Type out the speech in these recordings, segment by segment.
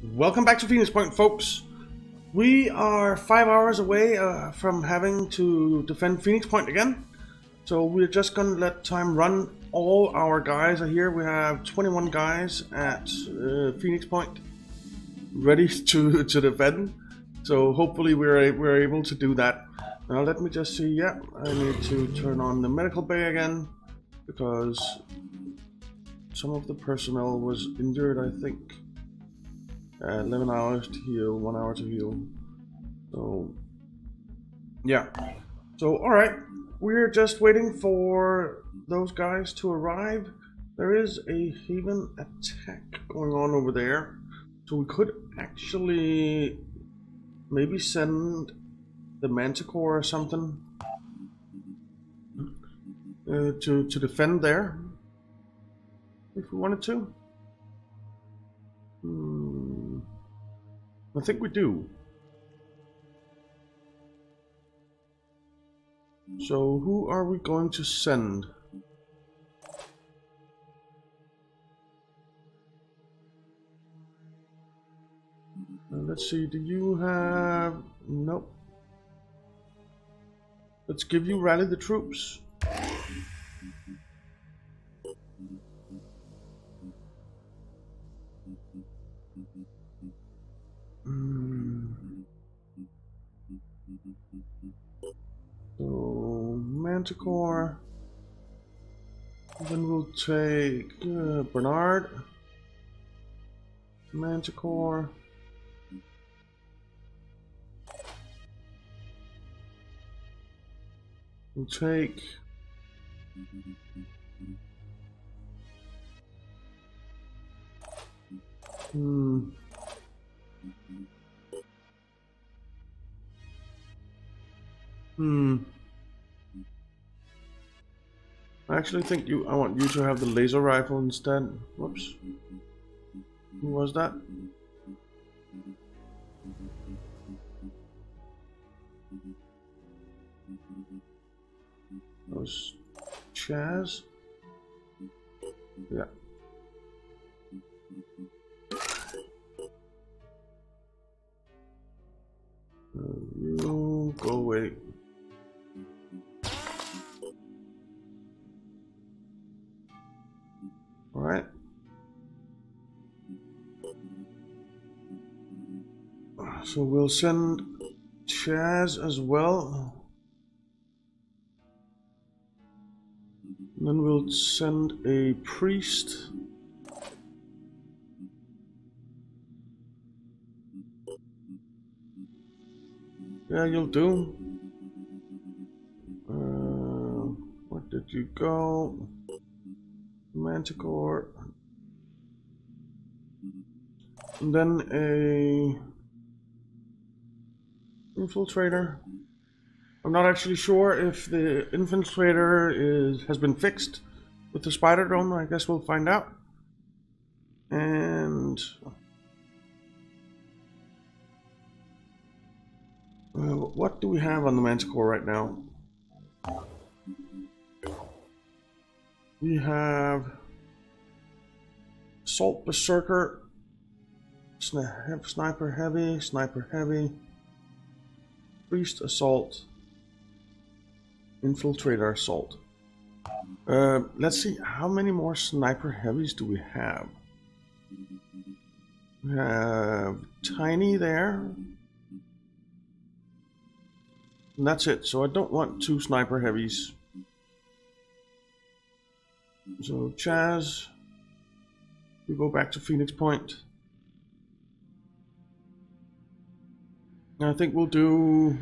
Welcome back to Phoenix Point, folks. We are 5 hours away from having to defend Phoenix Point again. So we're just gonna let time run. All our guys are here. We have 21 guys at Phoenix Point ready to defend. So hopefully we're able to do that. Now let me just see. Yeah, I need to turn on the medical bay again because some of the personnel was injured, I think. 11 hours to heal, 1 hour to heal. So yeah. So all right, we're just waiting for those guys to arrive. There is a Haven attack going on over there, so we could actually maybe send the Manticore or something to defend there if we wanted to. I think we do. So who are we going to send? Let's see, do you have... Nope. Let's give you Rally the Troops. So, Manticore. Then we'll take Bernard. Manticore. We'll take I actually think I want you to have the laser rifle instead. Whoops. Who was that? That was Chaz. Yeah. You go away. All right. So we'll send Chaz as well. Then we'll send a priest. Yeah, you'll do. Where did you go? Manticore. And then a infiltrator. I'm not actually sure if the infiltrator has been fixed with the spider drone. I guess we'll find out. And what do we have on the Manticore right now? We have Assault Berserker, Sniper Heavy, Priest Assault, Infiltrator Assault. Let's see, how many more Sniper Heavies do we have? We have Tiny there. And that's it, so I don't want two Sniper Heavies. So Chaz, we go back to Phoenix Point. And I think we'll do...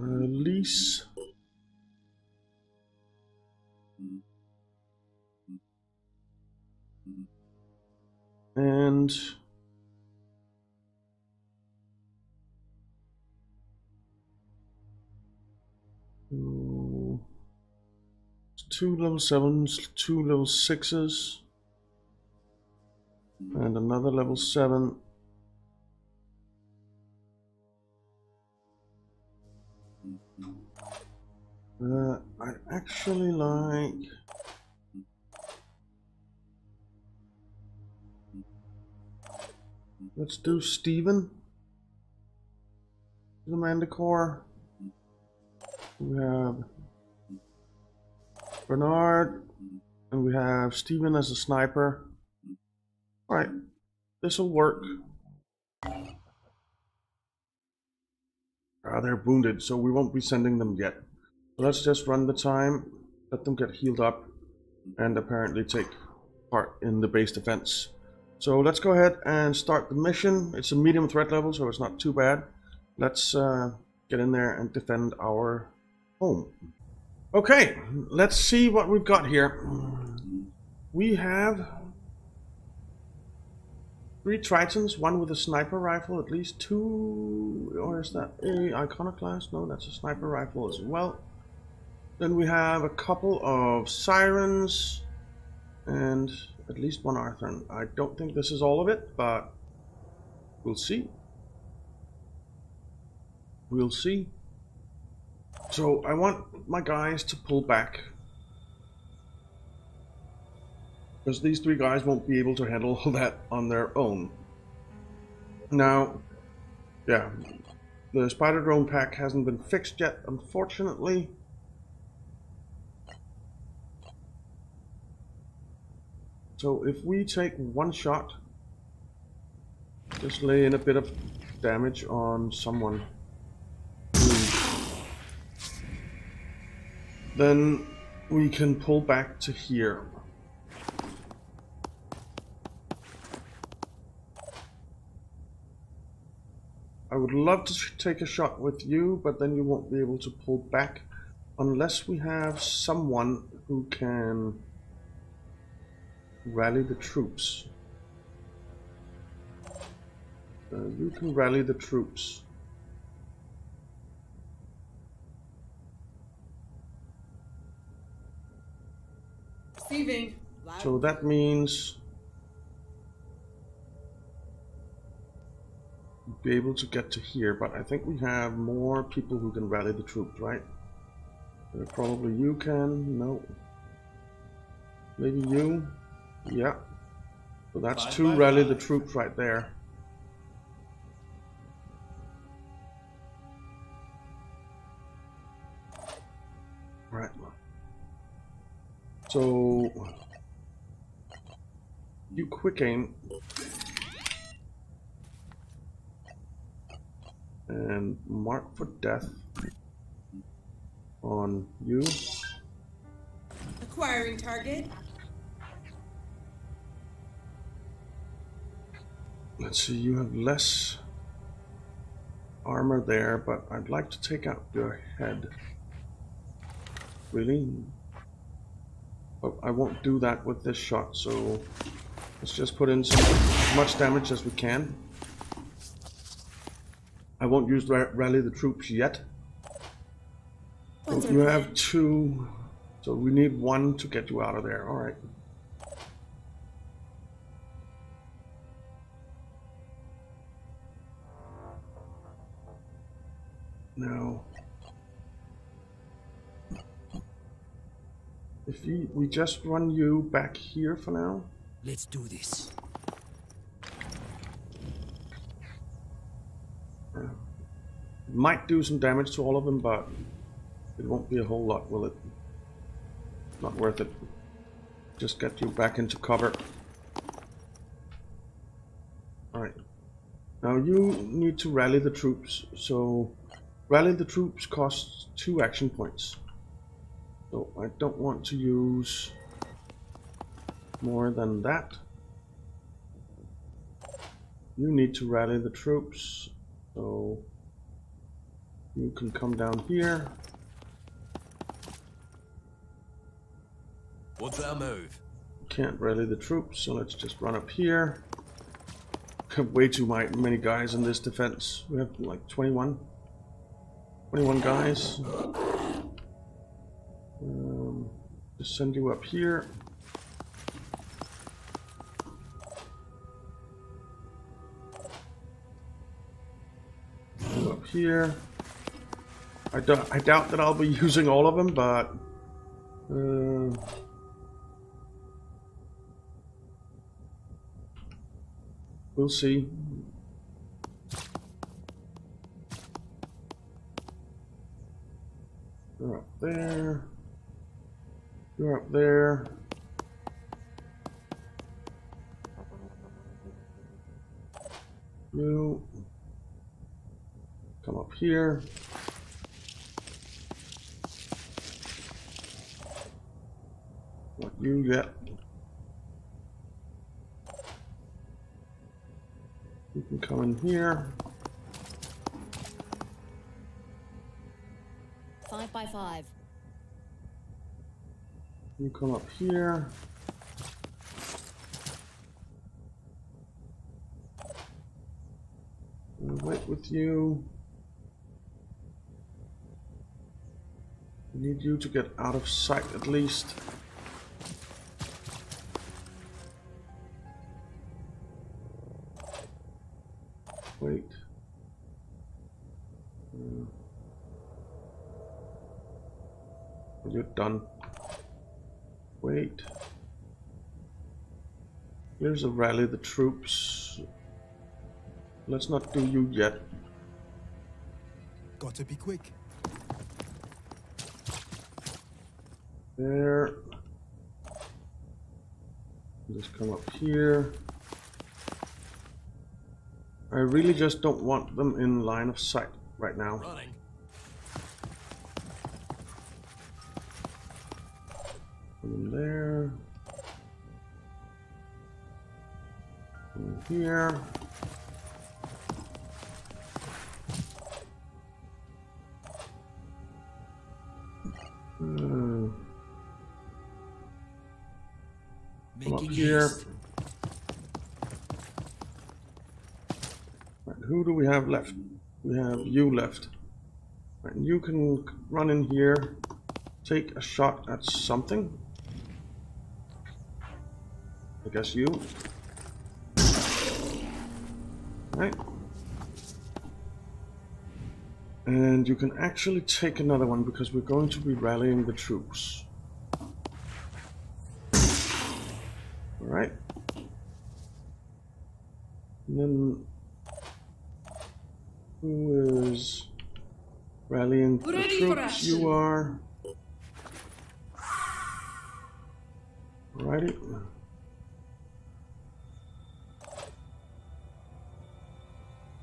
Lease. And... two level 7s, two level 6s, and another level 7. I actually like Let's do Steven. The Manticore. We have Bernard, and we have Steven as a sniper. Alright, this will work. Ah, they're wounded, so we won't be sending them yet. So let's just run the time, let them get healed up, and apparently take part in the base defense. So let's go ahead and start the mission. It's a medium threat level, so it's not too bad. Let's get in there and defend our home. Okay, let's see what we've got here. We have 3 Tritons, 1 with a sniper rifle, at least 2, or is that a Iconoclast? No, that's a sniper rifle as well. Then we have a couple of Sirens, and at least 1 Arthron. I don't think this is all of it, but we'll see. We'll see. So I want my guys to pull back, because these 3 guys won't be able to handle that on their own. Now, yeah, the spider drone pack hasn't been fixed yet, unfortunately. So if we take 1 shot, just lay in a bit of damage on someone, then we can pull back to here. I would love to take a shot with you, but then you won't be able to pull back unless we have someone who can rally the troops. You can rally the troops. Receiving. So that means be able to get to here, but I think we have more people who can rally the troops, right? Probably you can, no. Maybe you, yeah. So that's 2 rally the troops right there. Right. So you quick aim. And mark for death on you. Acquiring target. Let's see, you have less armor there, but I'd like to take out your head. Really? But I won't do that with this shot, so let's just put in as much damage as we can. I won't use rally the troops yet. So you have 2, so we need 1 to get you out of there. All right. Now, if we just run you back here for now. Let's do this. Might do some damage to all of them, but it won't be a whole lot, will it? Not worth it. Just get you back into cover. Alright. Now you need to rally the troops. So rally the troops costs 2 action points. So I don't want to use more than that. You need to rally the troops. So you can come down here. What's that move? Can't rally the troops, so let's just run up here. Have way too many guys in this defense. We have like 21 guys. Just send you up here. Go up here. I doubt that I'll be using all of them, but we'll see. there. You're up there. Blue. Come up here. What you get? You can come in here. 5x5. You come up here. I'll wait with you. I need you to get out of sight at least. Wait. You're done. Wait. Here's a rally the troops. Let's not do you yet. Gotta be quick. There. Just come up here. I really just don't want them in line of sight right now. Running. Come in there. Come in here. Come up here. Who do we have left? We have you left. And you can run in here, take a shot at something. I guess you. Right. And you can actually take another one because we're going to be rallying the troops. Alright. And then who is rallying the troops? You are. Alrighty.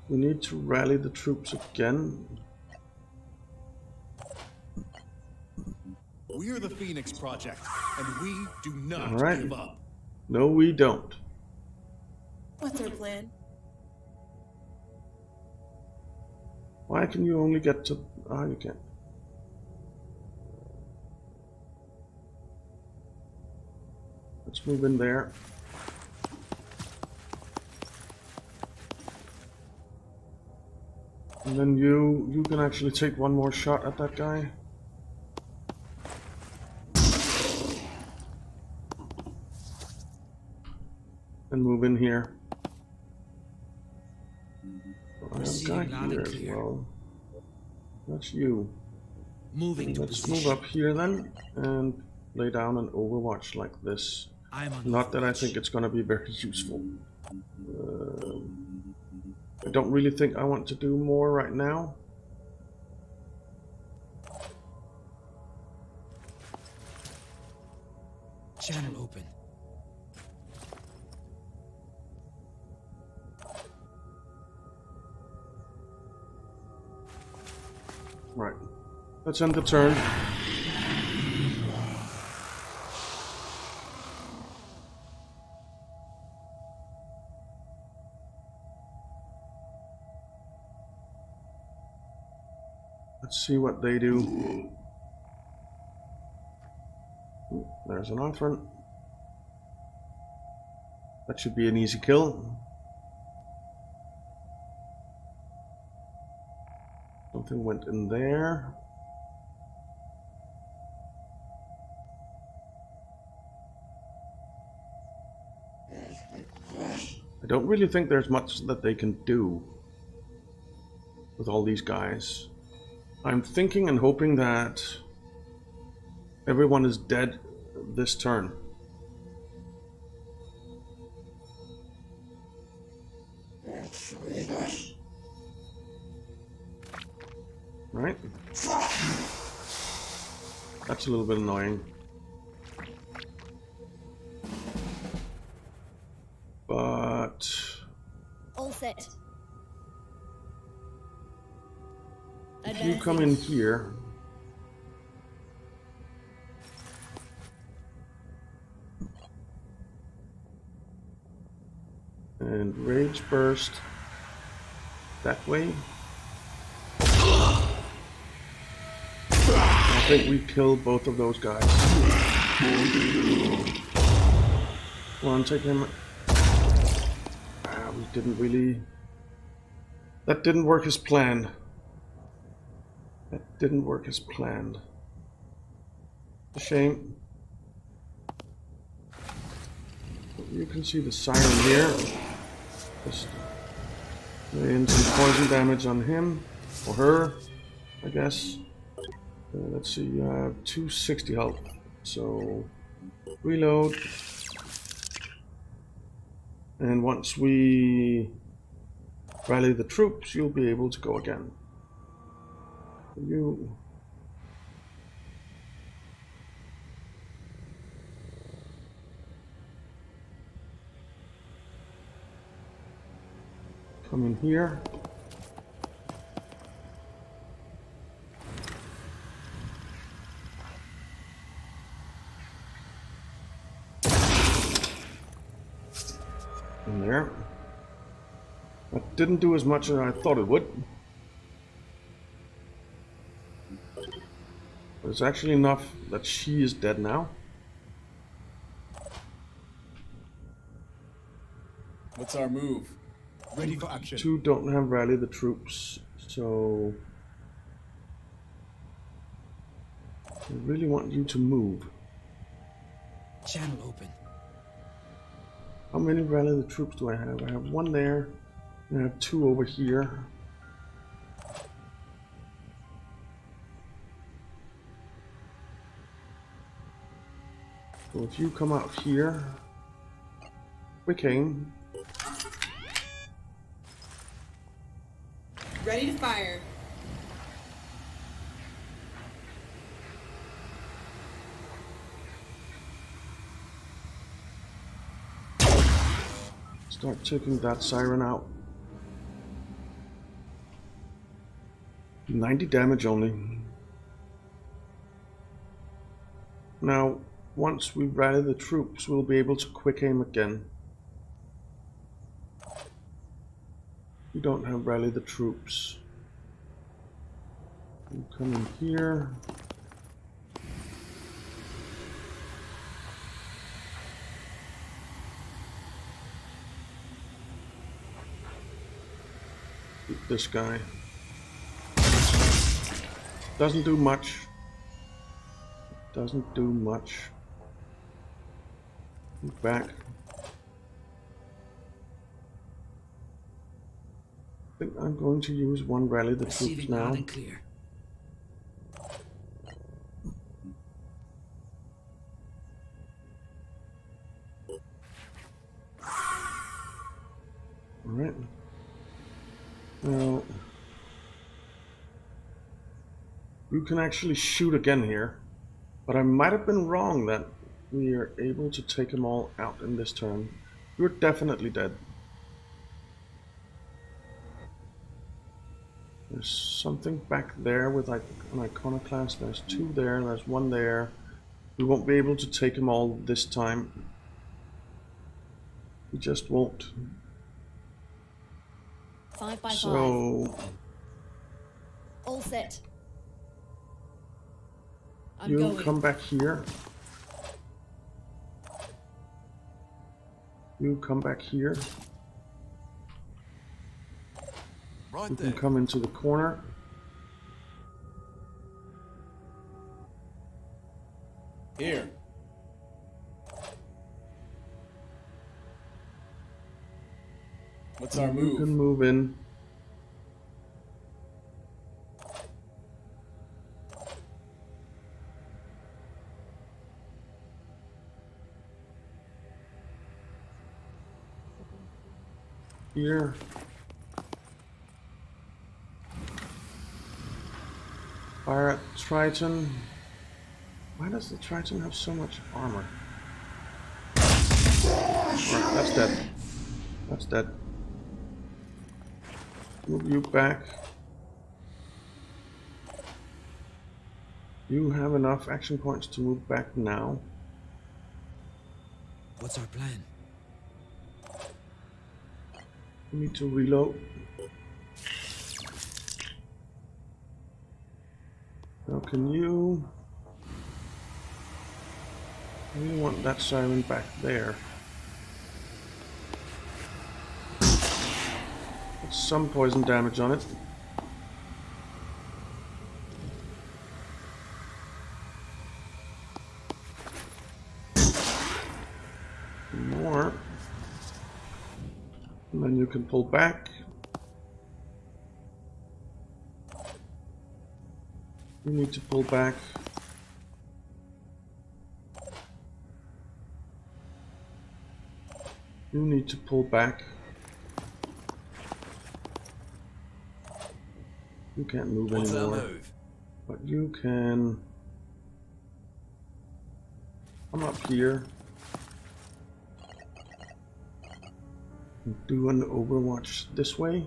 We need to rally the troops again. We are the Phoenix Project, and we do not give up. No, we don't. What's our plan? Why can you only get to... Ah, you can't. Let's move in there. And then you can actually take one more shot at that guy. And move in here. I have a guy here as well. That's you. Let's move up here then and lay down an overwatch like this. Not that I think it's going to be very useful. I don't really think I want to do more right now. Channel open. Right. Let's end the turn. Let's see what they do. There's an Arthron. That should be an easy kill. Something went in there. I don't really think there's much that they can do with all these guys. I'm thinking and hoping that everyone is dead this turn. Right? That's a little bit annoying. But... all set. If you come in here... and Rage Burst that way. I think we killed both of those guys. Come on, take him. We didn't really... that didn't work as planned. That didn't work as planned. A shame. You can see the siren here. Just doing some poison damage on him, or her, I guess. Let's see, 260 health. So, reload. And once we rally the troops, you'll be able to go again. You... come in here. In there. That didn't do as much as I thought it would. But it's actually enough that she is dead now. What's our move? Ready for action. Two don't have rally the troops, so I really want you to move. Channel open. How many rally the troops do I have? I have one there, and I have two over here. So if you come out here, we can. Ready to fire. Start taking that siren out. 90 damage only. Now, once we rally the troops, we'll be able to quick aim again. You don't have rally the troops. You come in here. Shoot this guy. Doesn't do much. Doesn't do much. Move back. I think I'm going to use one rally the troops now. Clear. Alright. Now you can actually shoot again here, but I might have been wrong that we are able to take them all out in this turn. You're definitely dead. There's something back there with like an Iconoclast. There's two there, there's one there. We won't be able to take them all this time. We just won't. 5 by 5. So... all set. You'll come back here. You come back here. You can come into the corner. Here. What's our move? You can move in. Here. Fire at Triton. Why does the Triton have so much armor? Right, that's dead. That's dead. Move you back. You have enough action points to move back now. What's our plan? We need to reload. Now can you... We want that siren back there. Put some poison damage on it. More. And then you can pull back. You need to pull back. You need to pull back. You can't move anymore. But you can come up here and do an overwatch this way.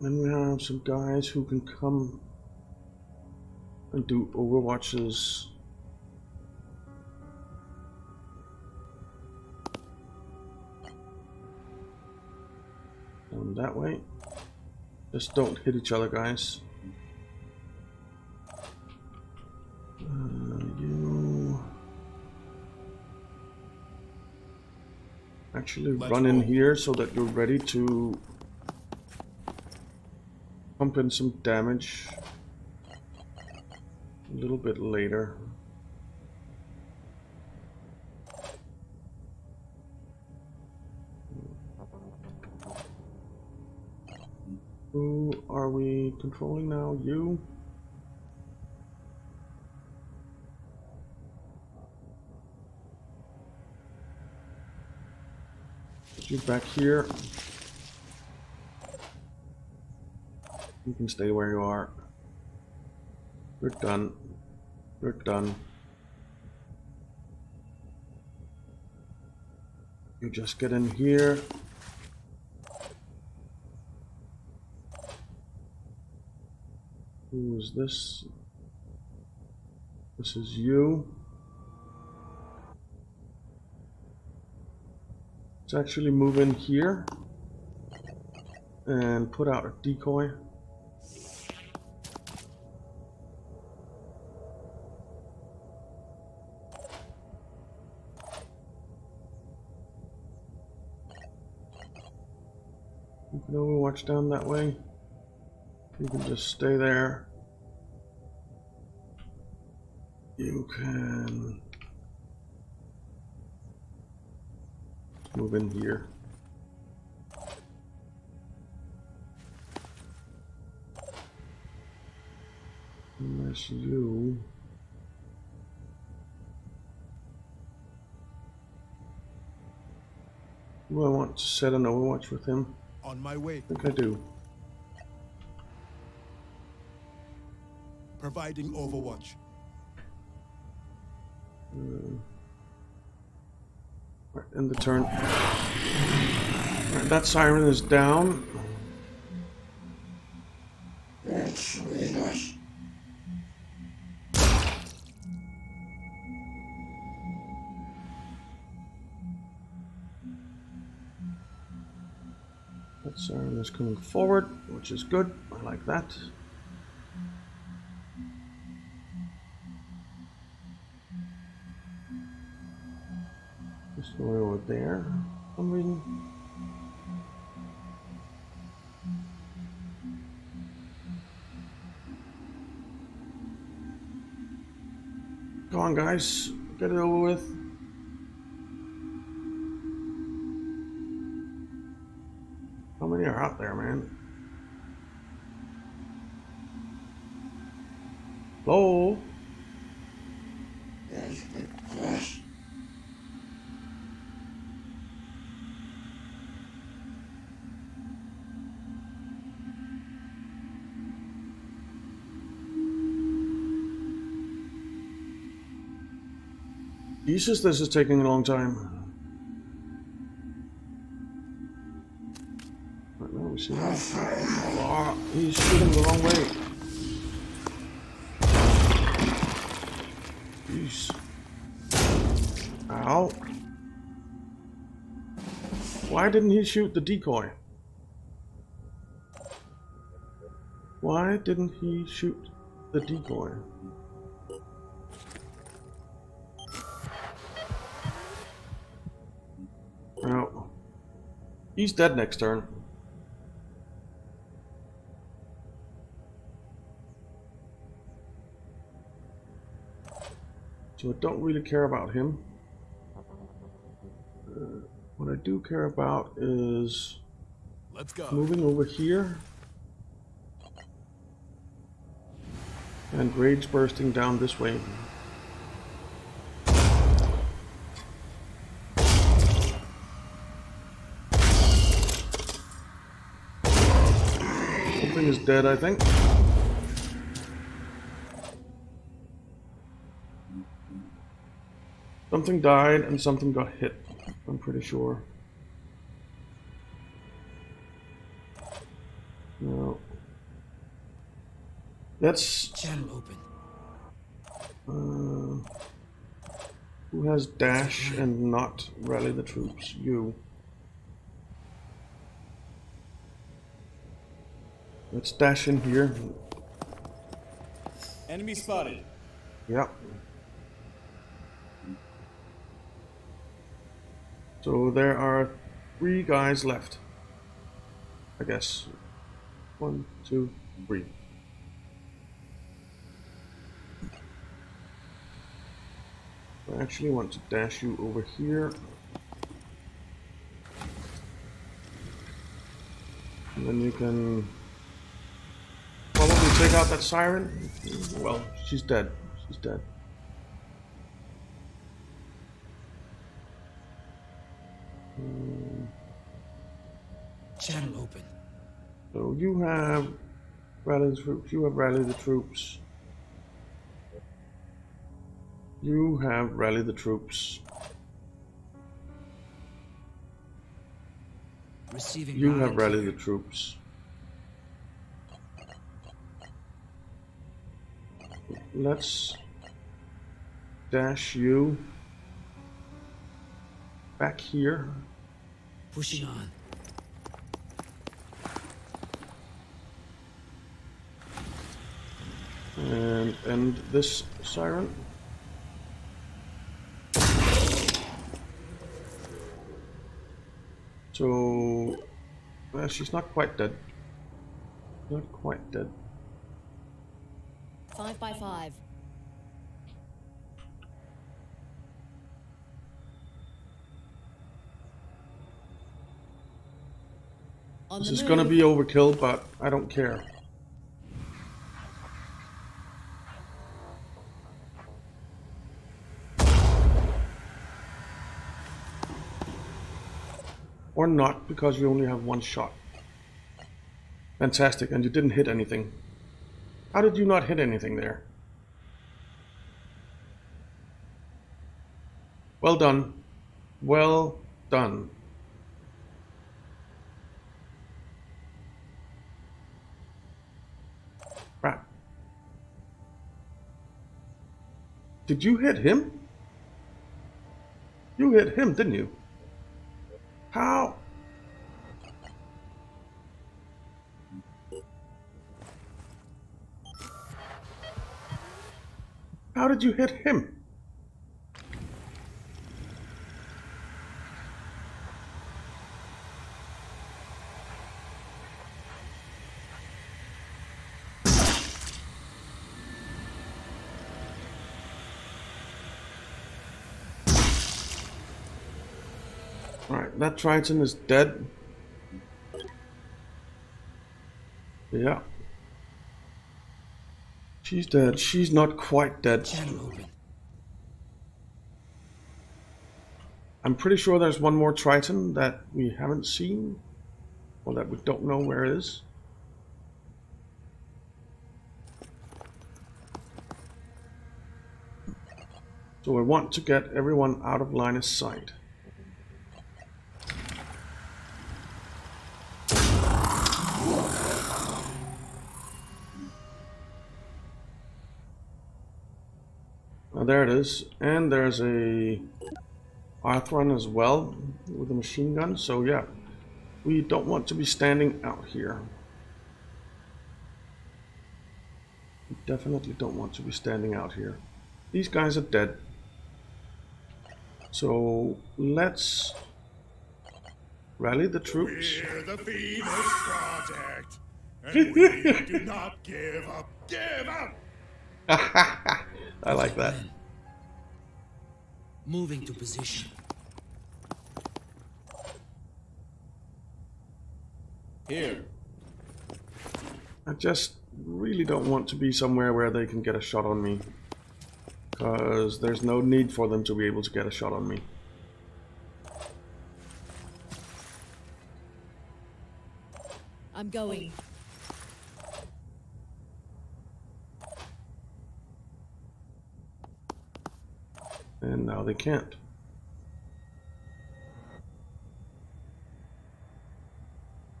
Then we have some guys who can come and do overwatches. Down that way. Just don't hit each other, guys. You actually run in here so that you're ready to pump in some damage a little bit later. Who are we controlling now? You? Put you back here. You can stay where you are. You're done. You're done. You just get in here. Who is this? This is you. Let's actually move in here and put out a decoy. Overwatch down that way. You can just stay there. You can move in here. Unless you... Do I want to set an overwatch with him? On my way. I think I do. Providing overwatch. Right, end the turn. Right, that siren is down. That's really nice. That siren is coming forward, which is good. I like that. Just going over there. I'm reading. Come on, guys, get it over with. How many are out there, man? Hello? Jesus, this is taking a long time. Right now we see that. Oh, he's shooting the wrong way. Jeez. Ow. Why didn't he shoot the decoy? Why didn't he shoot the decoy? No. He's dead next turn. So I don't really care about him. What I do care about is moving over here and rage bursting down this way. Something is dead, I think. Something died and something got hit, I'm pretty sure. No. That's... Channel open. Who has dash and not rally the troops? You. Let's dash in here. Enemy spotted. Yep. So there are three guys left, I guess. 1, 2, 3. I actually want to dash you over here. And then you can probably take out that siren. Well, she's dead. She's dead. Channel open. So you have rallied the troops, you have rallied the troops. You have rallied the troops. Receiving you have rallied the troops. Let's dash you back here. Pushing on. And end this siren. So she's not quite dead. Not quite dead. 5 by 5. This is gonna be overkill, but I don't care. Or not, because you only have one shot. Fantastic, and you didn't hit anything. How did you not hit anything there? Well done. Well done. Crap. Did you hit him? You hit him, didn't you? How? How did you hit him? That Triton is dead. Yeah. She's dead. She's not quite dead. I'm pretty sure there's one more Triton that we haven't seen. Or that we don't know where it is. So we want to get everyone out of line of sight. Now there it is, and there's a Arthron as well with a machine gun, so yeah, we don't want to be standing out here. We definitely don't want to be standing out here. These guys are dead. So let's rally the troops. We're the Phoenix Project, and we do not give up. Give up! I like that. Moving to position. Here. I just really don't want to be somewhere where they can get a shot on me. Because there's no need for them to be able to get a shot on me. I'm going. And now they can't.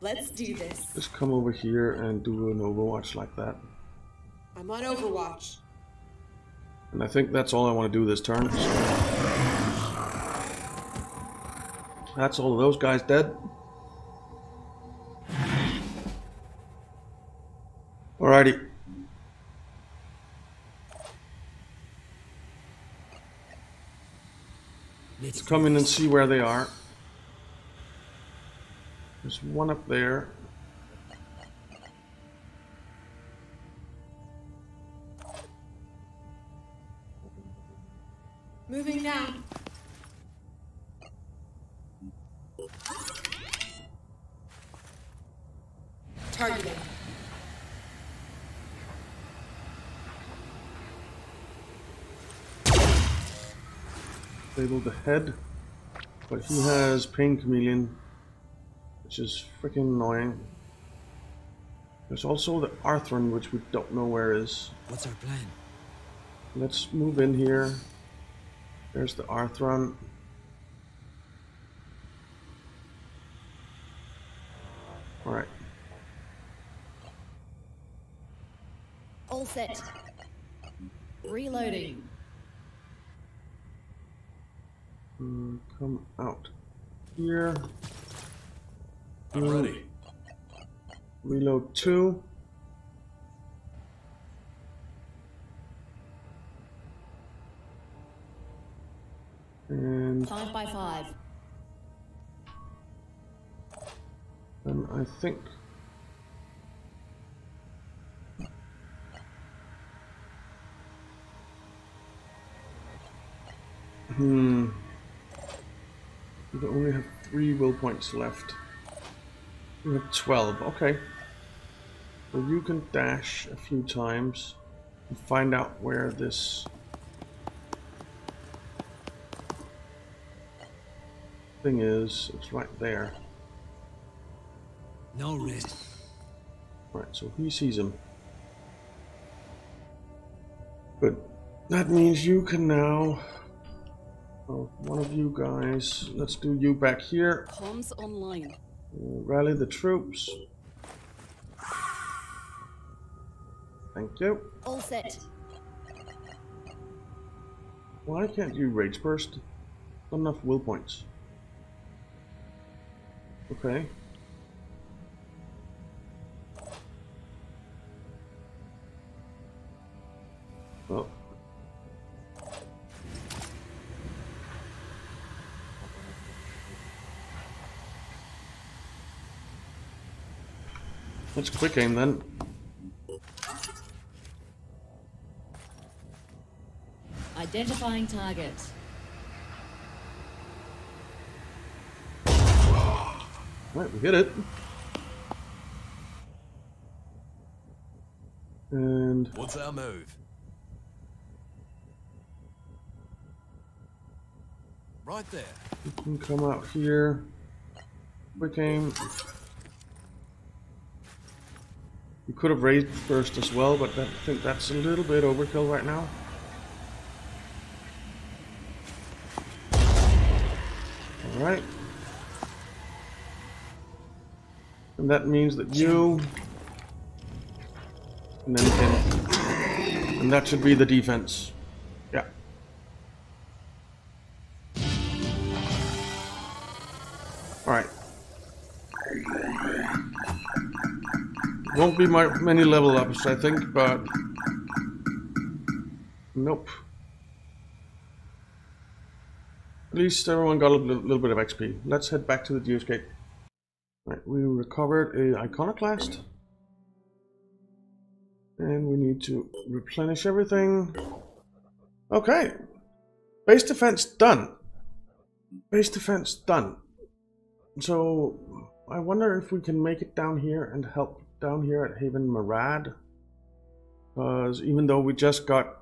Let's do this. Just come over here and do an overwatch like that. I'm on overwatch. And I think that's all I want to do this turn. So. That's all of those guys dead. Alrighty. Let's come in and see where they are. There's one up there. Moving now. Targeting. Stable the head, but he has pain chameleon, which is freaking annoying. There's also the Arthron, which we don't know where is. What's our plan? Let's move in here. There's the Arthron. Alright. All set. Reloading. Come out here. I'm ready. Reload 2. And 5 by 5. And I think we only have 3 will points left. We have 12, okay. So you can dash a few times and find out where this thing is. It's right there. No risk. Right, so he sees him. But that means you can now. Oh, one of you guys. Let's do you back here. Comms online. Rally the troops. Thank you. All set. Why can't you rage burst? Not enough will points. Okay. Well. Let's quick aim then. Identifying target. Right, we hit it. And what's our move? Right there. You can come out here. Quick aim. You could have raised first as well, but I think that's a little bit overkill right now. Alright. And that means that you... And then him. And that should be the defense. Yeah. Alright. Won't be many level ups, I think, but... Nope. At least everyone got a little bit of XP. Let's head back to the Geoscape. Right, we recovered an Iconoclast. And we need to replenish everything. Okay. Base defense done. Base defense done. So, I wonder if we can make it down here and help down here at Haven Marad. Because even though we just got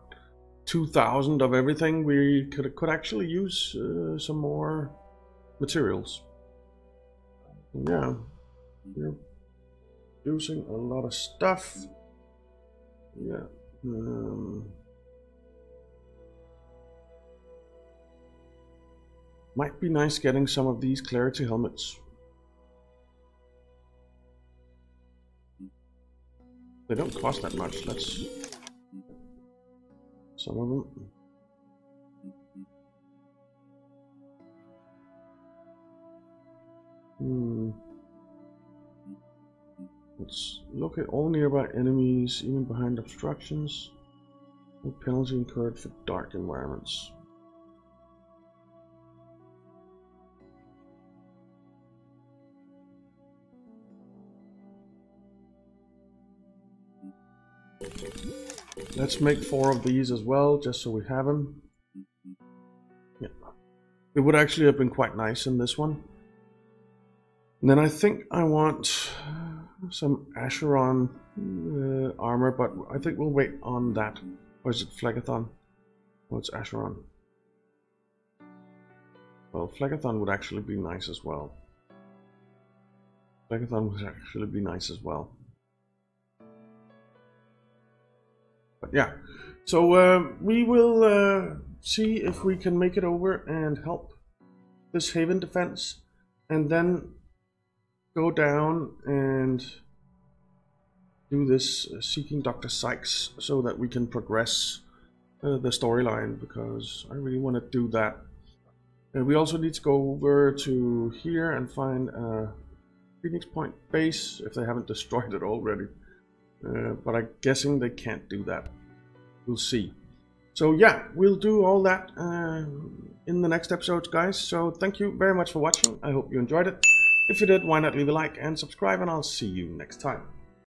2,000 of everything, we could actually use some more materials. Yeah, we're using a lot of stuff. Yeah. Might be nice getting some of these clarity helmets. They don't cost that much. Let's... Some of them. Let's look at all nearby enemies, even behind obstructions. No penalty incurred for dark environments. Let's make 4 of these as well, just so we have them. Yeah. It would actually have been quite nice in this one. And then I think I want some Asheron armor, but I think we'll wait on that. Or is it Phlegethon? Oh, it's Asheron. Well, Phlegethon would actually be nice as well. Phlegethon would actually be nice as well. But yeah, so we will see if we can make it over and help this Haven defense, and then go down and do this seeking Dr. Sykes so that we can progress the storyline, because I really want to do that. And we also need to go over to here and find a Phoenix Point base if they haven't destroyed it already. But I'm guessing they can't do that. We'll see. So yeah, we'll do all that in the next episodes, guys. So thank you very much for watching. I hope you enjoyed it. If you did, why not leave a like and subscribe, and I'll see you next time.